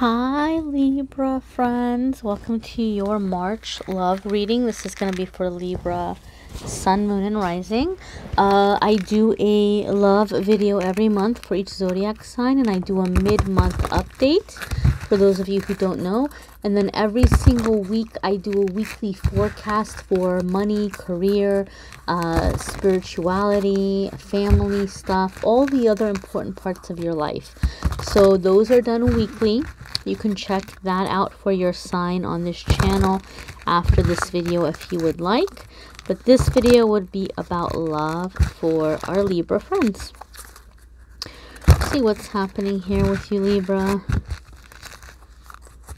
Hi Libra friends, welcome to your March love reading. This is going to be for Libra sun, moon, and rising. I do a love video every month for each zodiac sign, and I do a mid-month update for those of you who don't know. And then every single week I do a weekly forecast for money, career, spirituality, family stuff, all the other important parts of your life. So those are done weekly. You can check that out for your sign on this channel after this video if you would like. But this video would be about love for our Libra friends. Let's see what's happening here with you, Libra.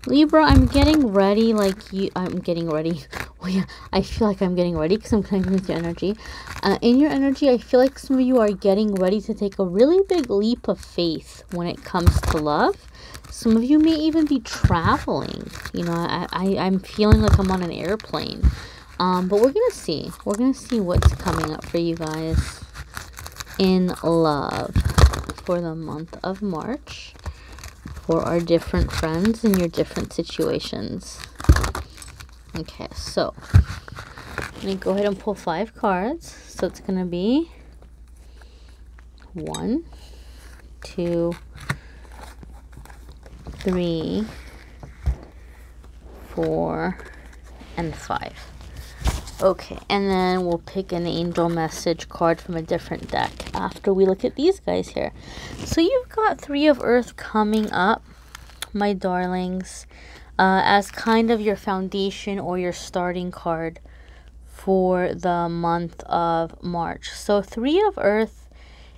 Libra, I'm getting ready like you. I'm getting ready. Oh yeah, I feel like I'm getting ready because I'm connecting with your energy. In your energy, I feel like some of you are getting ready to take a really big leap of faith when it comes to love. Some of you may even be traveling. You know, I'm feeling like I'm on an airplane. But we're going to see. We're going to see what's coming up for you guys in love for the month of March. For our different friends in your different situations. Okay, so I'm going to go ahead and pull 5 cards. So it's going to be 1, 2, 3, 4, and 5. Okay, and then we'll pick an angel message card from a different deck after we look at these guys here. So you've got 3 of Earth coming up, my darlings, as kind of your foundation or your starting card for the month of March. So 3 of Earth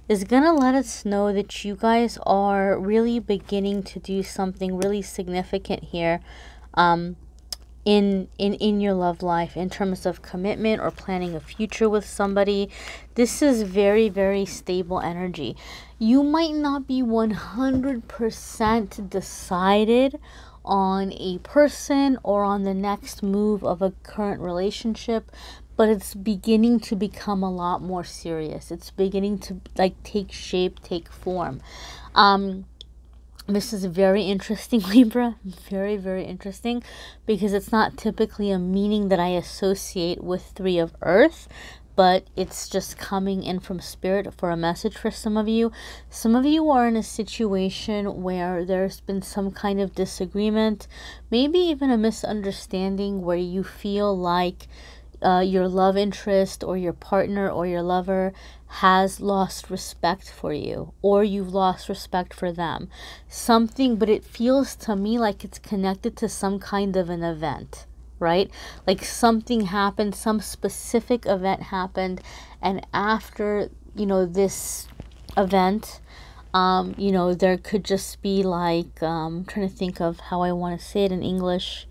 is going to let us know that you guys are really beginning to do something really significant here. In your love life, in terms of commitment or planning a future with somebody. This is very, very stable energy. You might not be 100% decided on a person or on the next move of a current relationship, but it's beginning to become a lot more serious. It's beginning to like take shape, take form. This is very interesting, Libra. Very, very interesting, because it's not typically a meaning that I associate with 3 of Earth, but it's just coming in from Spirit for a message for some of you. Some of you are in a situation where there's been some kind of disagreement, maybe even a misunderstanding, where you feel like your love interest or your partner or your lover has lost respect for you, or you've lost respect for them. Something, but it feels to me like it's connected to some kind of an event, right? Like something happened, some specific event happened, and after, you know, this event, you know, there could just be like, I'm trying to think of how I want to say it in English.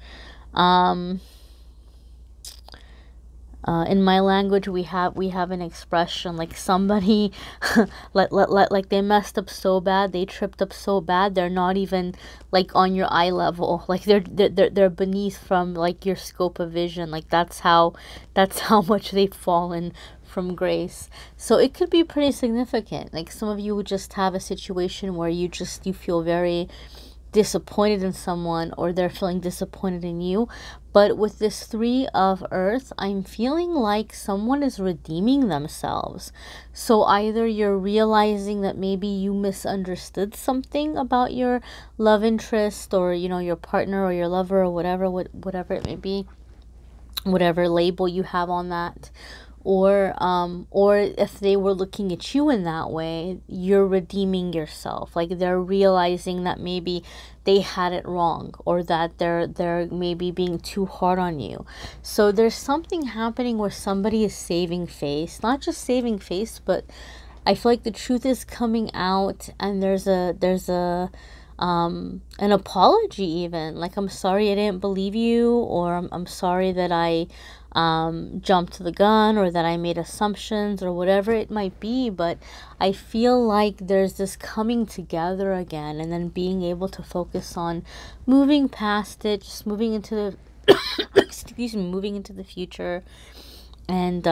In my language, we have an expression like somebody like they messed up so bad, they tripped up so bad, they're not even like on your eye level, like they're beneath from like your scope of vision. Like that's how much they've fallen from grace. So it could be pretty significant. Like some of you would just have a situation where you feel very disappointed in someone, or they're feeling disappointed in you. But with this 3 of Earth, I'm feeling like someone is redeeming themselves. So either you're realizing that maybe you misunderstood something about your love interest, or, you know, your partner or your lover or whatever it may be, whatever label you have on that. Or if they were looking at you in that way, you're redeeming yourself. Like they're realizing that maybe they had it wrong, or that they're maybe being too hard on you. So there's something happening where somebody is saving face, not just saving face, but I feel like the truth is coming out, and there's an apology even. Like, I'm sorry I didn't believe you, or I'm sorry that I jumped the gun, or that I made assumptions, or whatever it might be. But I feel like there's this coming together again, and then being able to focus on moving past it, just moving into the excuse me, moving into the future, and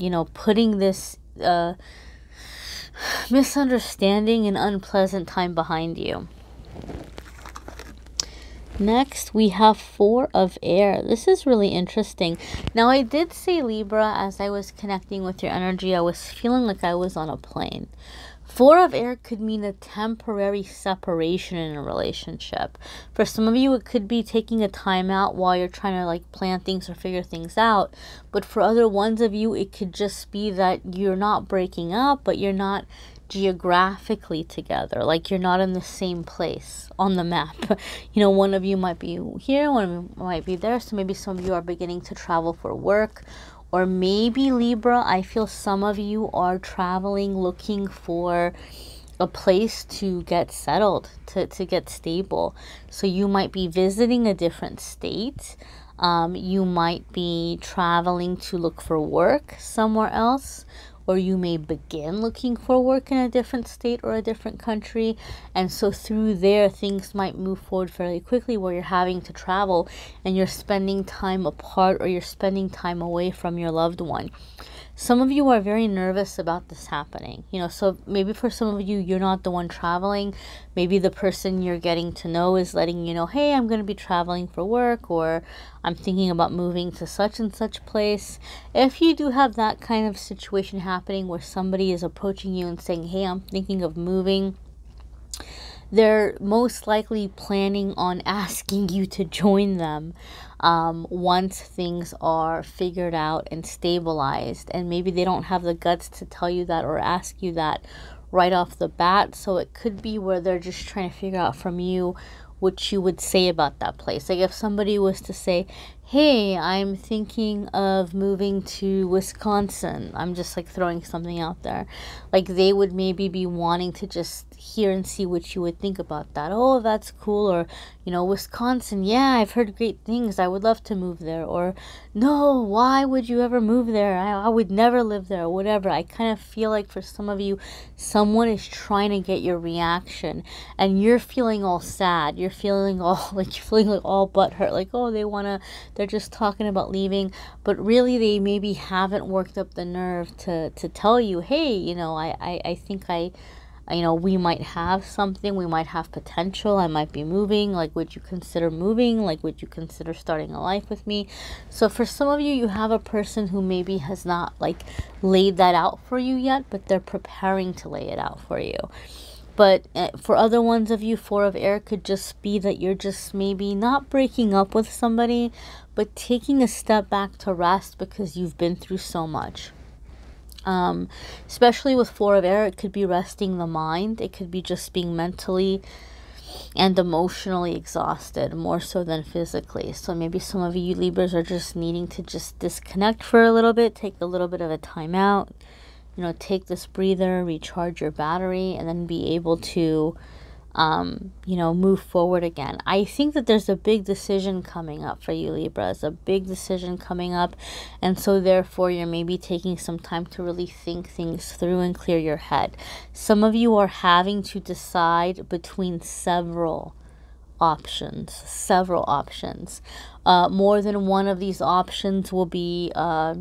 you know, putting this misunderstanding and unpleasant time behind you. Next, we have Four of Air. This is really interesting. Now, I did say, Libra, as I was connecting with your energy, I was feeling like I was on a plane. Four of Air could mean a temporary separation in a relationship. For some of you, it could be taking a time out while you're trying to like plan things or figure things out. But for other ones of you, it could just be that you're not breaking up, but you're not geographically together. Like you're not in the same place on the map. You know, one of you might be here, one of you might be there. So maybe some of you are beginning to travel for work. Or maybe, Libra, I feel some of you are traveling looking for a place to get settled, to get stable. So you might be visiting a different state. You might be traveling to look for work somewhere else. Or you may begin looking for work in a different state or a different country. And so through there, things might move forward fairly quickly where you're having to travel and you're spending time apart or you're spending time away from your loved one. Some of you are very nervous about this happening. You know, so maybe for some of you, you're not the one traveling. Maybe the person you're getting to know is letting you know, hey, I'm going to be traveling for work, or I'm thinking about moving to such and such place. If you do have that kind of situation happening where somebody is approaching you and saying, hey, I'm thinking of moving, they're most likely planning on asking you to join them once things are figured out and stabilized. And maybe they don't have the guts to tell you that or ask you that right off the bat. So it could be where they're just trying to figure out from you what you would say about that place. Like if somebody was to say, hey, I'm thinking of moving to Wisconsin. I'm just like throwing something out there. Like they would maybe be wanting to just hear and see what you would think about that. Oh, that's cool. Or, you know, Wisconsin. Yeah, I've heard great things. I would love to move there. Or no, why would you ever move there? I would never live there or whatever. I kind of feel like for some of you, someone is trying to get your reaction and you're feeling all sad. You're feeling all like all butthurt. Like, oh, they're just talking about leaving, but really they maybe haven't worked up the nerve to tell you, hey, you know, I think you know, we might have something, we might have potential, I might be moving, like, would you consider moving? Like, would you consider starting a life with me? So for some of you, you have a person who maybe has not, like, laid that out for you yet, but they're preparing to lay it out for you. But for other ones of you, Four of Air could just be that you're just maybe not breaking up with somebody, but taking a step back to rest because you've been through so much. Especially with Four of Air, it could be resting the mind. It could be just being mentally and emotionally exhausted, more so than physically. So maybe some of you Libras are just needing to just disconnect for a little bit, take a little bit of a time out. You know, take this breather, recharge your battery, and then be able to, you know, move forward again. I think that there's a big decision coming up for you, Libras, a big decision coming up. And so therefore, you're maybe taking some time to really think things through and clear your head. Some of you are having to decide between several options, more than one of these options will be a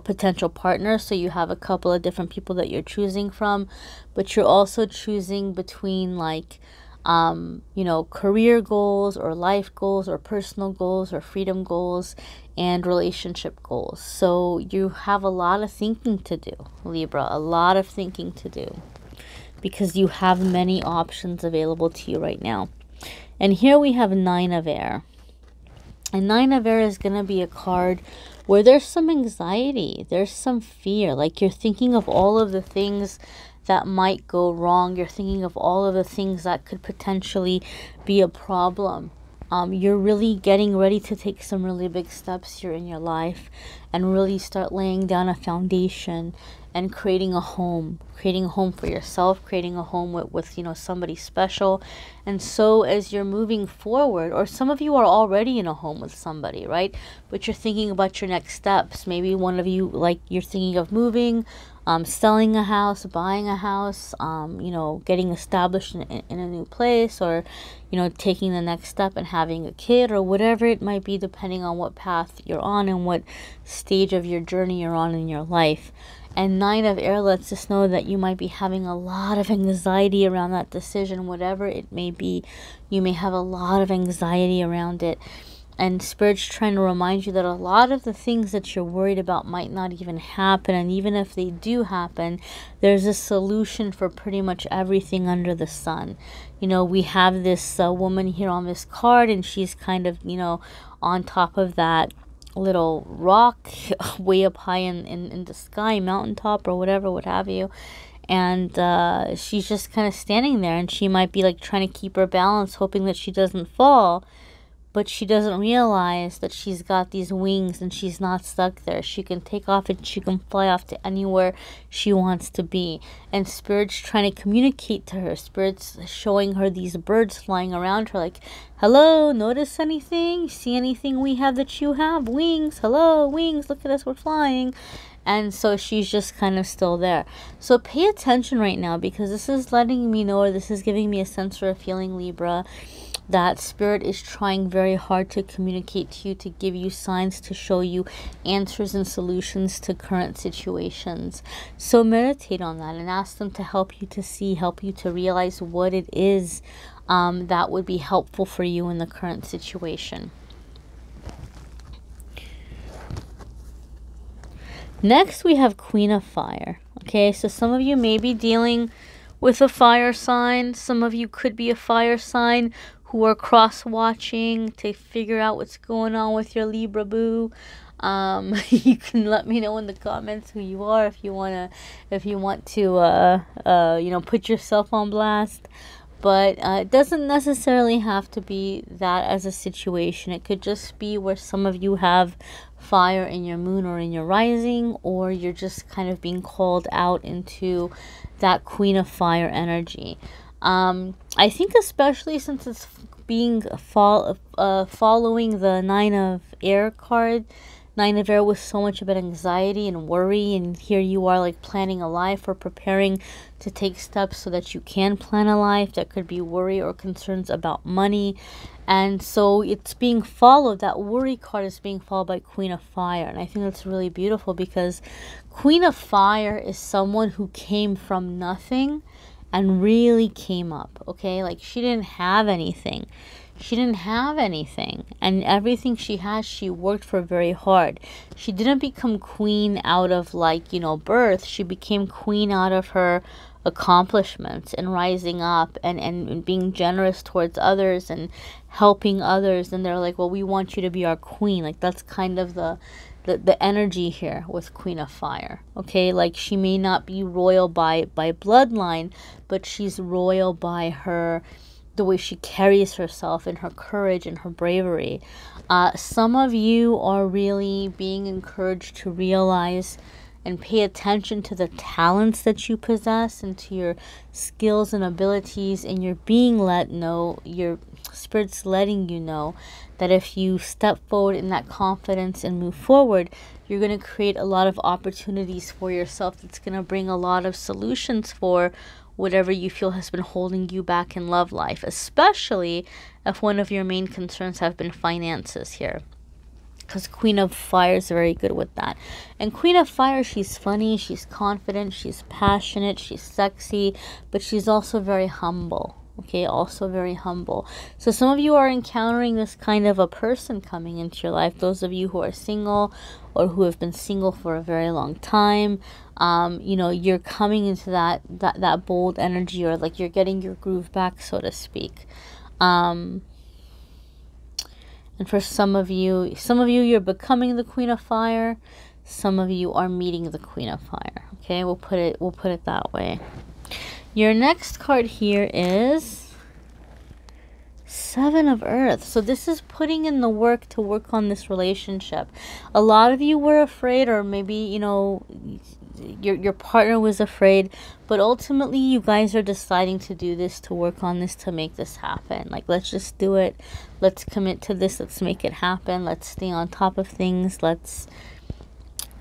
potential partner. So you have a couple of different people that you're choosing from, but you're also choosing between, like, you know, career goals or life goals or personal goals or freedom goals and relationship goals. So you have a lot of thinking to do, Libra, a lot of thinking to do, because you have many options available to you right now. And here we have Nine of Air. And Nine of Air is going to be a card where there's some anxiety, there's some fear. Like you're thinking of all of the things that might go wrong. You're thinking of all of the things that could potentially be a problem. You're really getting ready to take some really big steps here in your life and really start laying down a foundation and creating a home for yourself, creating a home with you know, somebody special. And so as you're moving forward, or some of you are already in a home with somebody, right? But you're thinking about your next steps. Maybe one of you, like, you're thinking of moving, selling a house, buying a house, you know, getting established in a new place, or, you know, taking the next step and having a kid, or whatever it might be, depending on what path you're on and what stage of your journey you're on in your life. And Nine of Air lets us know that you might be having a lot of anxiety around that decision, whatever it may be. You may have a lot of anxiety around it. And Spirit's trying to remind you that a lot of the things that you're worried about might not even happen. And even if they do happen, there's a solution for pretty much everything under the sun. You know, we have this woman here on this card, and she's kind of, you know, on top of that little rock way up high in the sky, mountaintop or whatever, what have you. And she's just kind of standing there, and she might be like trying to keep her balance, hoping that she doesn't fall. But she doesn't realize that she's got these wings and she's not stuck there. She can take off and she can fly off to anywhere she wants to be. And Spirit's trying to communicate to her. Spirit's showing her these birds flying around her like, hello, notice anything? See anything we have that you have? Wings, hello, wings, look at us, we're flying. And so she's just kind of still there. So pay attention right now, because this is letting me know, or this is giving me a sense or a feeling, Libra, that Spirit is trying very hard to communicate to you, to give you signs, to show you answers and solutions to current situations. So meditate on that and ask them to help you to see, help you to realize what it is that would be helpful for you in the current situation. Next, we have Queen of Fire. Okay, so some of you may be dealing with a fire sign. Some of you could be a fire sign who are cross-watching to figure out what's going on with your Libra boo. You can let me know in the comments who you are if you want to you know, put yourself on blast. But it doesn't necessarily have to be that as a situation. It could just be where some of you have fire in your moon or in your rising, or you're just kind of being called out into that Queen of Fire energy. I think especially since it's being following the Nine of Air card. Nine of Air was so much about anxiety and worry, and here you are like planning a life or preparing to take steps so that you can plan a life. That could be worry or concerns about money. And so it's being followed, that worry card is being followed by Queen of Fire. And I think that's really beautiful, because Queen of Fire is someone who came from nothing and really came up, okay? Like, she didn't have anything. She didn't have anything, and everything she has, she worked for very hard. She didn't become queen out of, like, you know, birth. She became queen out of her accomplishments and rising up and being generous towards others and helping others. And they're like, well, we want you to be our queen. Like, that's kind of the energy here with Queen of Fire, okay? Like, she may not be royal by bloodline, but she's royal by her, the way she carries herself and her courage and her bravery. Some of you are really being encouraged to realize and pay attention to the talents that you possess and to your skills and abilities, and you're being let know, your Spirit's letting you know, that if you step forward in that confidence and move forward, you're going to create a lot of opportunities for yourself that's going to bring a lot of solutions for whatever you feel has been holding you back in love life, especially if one of your main concerns have been finances here, because Queen of Fire is very good with that. And Queen of Fire, she's funny, she's confident, she's passionate, she's sexy, but she's also very humble, okay? Also very humble. So some of you are encountering this kind of a person coming into your life, those of you who are single or who have been single for a very long time. You know, you're coming into that bold energy, or like you're getting your groove back, so to speak. And for some of you, you're becoming the Queen of Fire. Some of you are meeting the Queen of Fire. Okay, we'll put it that way. Your next card here is Seven of Earth. So this is putting in the work to work on this relationship. A lot of you were afraid, or maybe, you know, your partner was afraid, but ultimately you guys are deciding to do this, to work on this, to make this happen. Like, let's just do it. Let's commit to this. Let's make it happen. Let's stay on top of things. Let's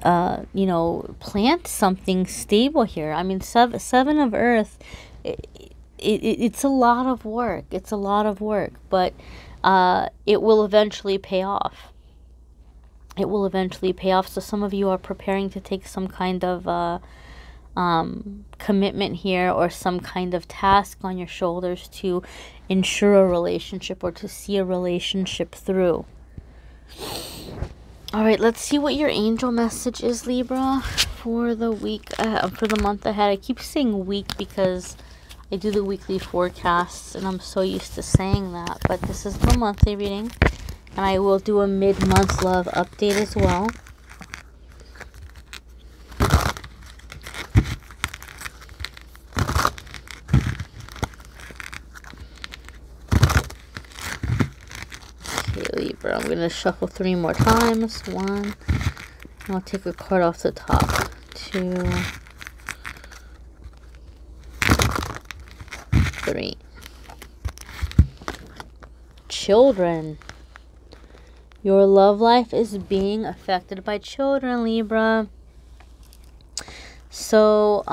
you know, plant something stable here. I mean, Seven of Earth, it's a lot of work. It's a lot of work, but it will eventually pay off. it will eventually pay off. So some of you are preparing to take some kind of commitment here, or some kind of task on your shoulders to ensure a relationship or to see a relationship through. All right, let's see what your angel message is, Libra, for the week, for the month ahead. I keep saying week because I do the weekly forecasts and I'm so used to saying that, but this is the monthly reading, and I will do a mid-month love update as well. Libra, I'm going to shuffle 3 more times. 1, and I'll take a card off the top. 2, 3. Children. Your love life is being affected by children, Libra. So,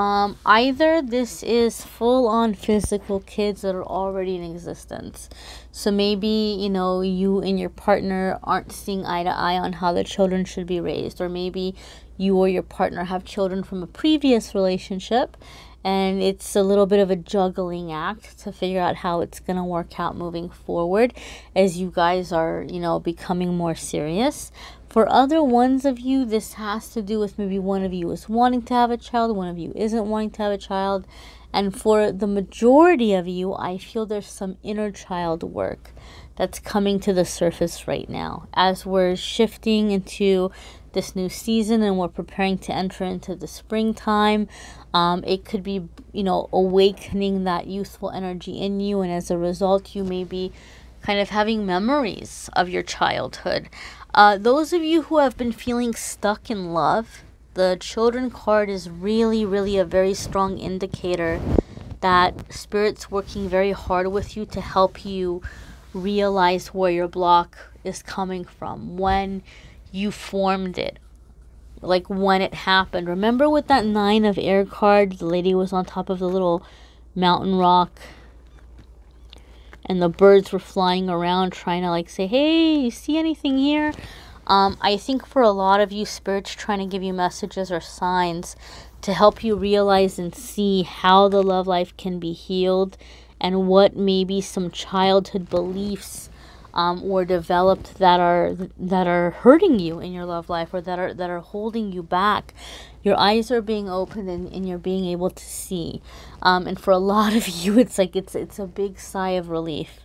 either this is full-on physical kids that are already in existence. So maybe, you know, you and your partner aren't seeing eye to eye on how the children should be raised. Or maybe you or your partner have children from a previous relationship, and it's a little bit of a juggling act to figure out how it's going to work out moving forward as you guys are, you know, becoming more serious. For other ones of you, this has to do with maybe one of you is wanting to have a child, one of you isn't wanting to have a child. And for the majority of you, I feel there's some inner child work that's coming to the surface right now as we're shifting into this new season and we're preparing to enter into the springtime. It could be, you know, awakening that youthful energy in you, and as a result, you may be kind of having memories of your childhood. Those of you who have been feeling stuck in love, the children card is really a very strong indicator that Spirit's working very hard with you to help you realize where your block is coming from, when you formed it, like when it happened. Remember with that 9 of air card, the lady was on top of the little mountain rock and the birds were flying around trying to like say, hey, you see anything here? I think for a lot of you, Spirit's trying to give you messages or signs to help you realize and see how the love life can be healed and what maybe some childhood beliefs or developed that are hurting you in your love life, or that are holding you back. Your eyes are being opened, and you're being able to see. And for a lot of you, it's like it's a big sigh of relief,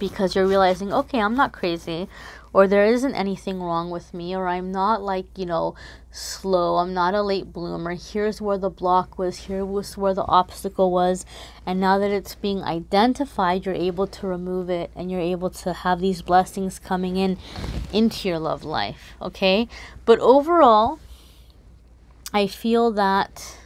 because you're realizing, okay, I'm not crazy, or there isn't anything wrong with me, or I'm not like, you know, slow, I'm not a late bloomer. Here's where the block was, here was where the obstacle was, and now that it's being identified, you're able to remove it, and you're able to have these blessings coming in into your love life, okay? But overall, I feel that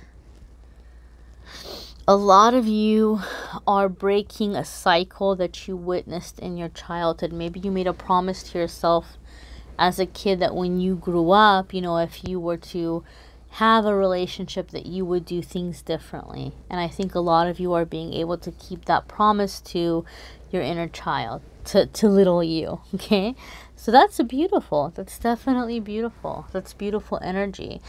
a lot of you are breaking a cycle that you witnessed in your childhood. Maybe you made a promise to yourself as a kid that when you grew up, you know, if you were to have a relationship, that you would do things differently. And I think a lot of you are being able to keep that promise to your inner child, to little you, okay? So that's beautiful. That's definitely beautiful. That's beautiful energy.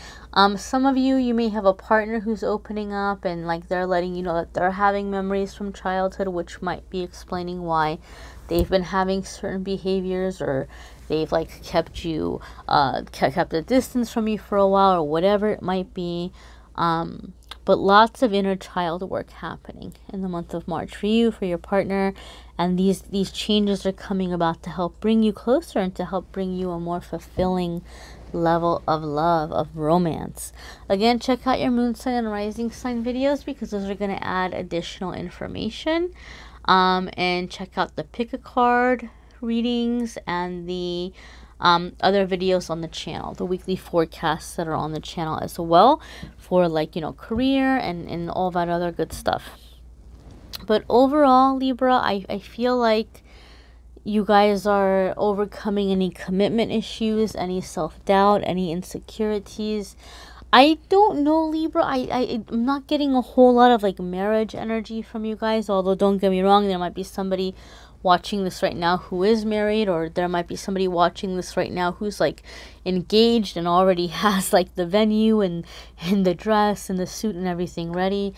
Some of you, you may have a partner who's opening up and like they're letting you know that they're having memories from childhood, which might be explaining why they've been having certain behaviors, or they've like kept you, kept a distance from you for a while, or whatever it might be. But lots of inner child work happening in the month of March for you, for your partner. And these changes are coming about to help bring you closer and to help bring you a more fulfilling level of love, of romance. Again, check out your moon sign and rising sign videos because those are going to add additional information. And check out the pick a card readings and the other videos on the channel, the weekly forecasts that are on the channel as well, for like, you know, career and all that other good stuff. But overall, Libra, I feel like you guys are overcoming any commitment issues, any self-doubt, any insecurities. I don't know, Libra. I'm not getting a whole lot of like marriage energy from you guys, although don't get me wrong, there might be somebody watching this right now who is married, or there might be somebody watching this right now who's like engaged and already has like the venue and the dress and the suit and everything ready.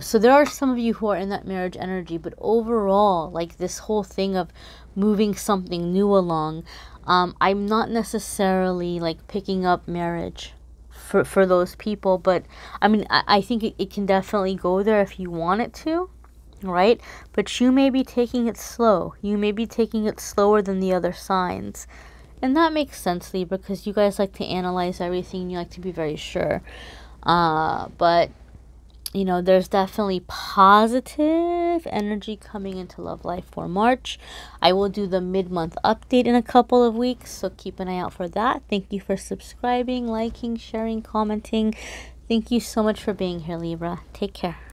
So there are some of you who are in that marriage energy, but overall, like this whole thing of moving something new along, I'm not necessarily like picking up marriage for those people, but I mean, I think it can definitely go there if you want it to, right? But you may be taking it slow. You may be taking it slower than the other signs. And that makes sense, Libra, because you guys like to analyze everything. You like to be very sure. But, you know, there's definitely positive energy coming into love life for March. I will do the mid-month update in a couple of weeks, so keep an eye out for that. Thank you for subscribing, liking, sharing, commenting. Thank you so much for being here, Libra. Take care.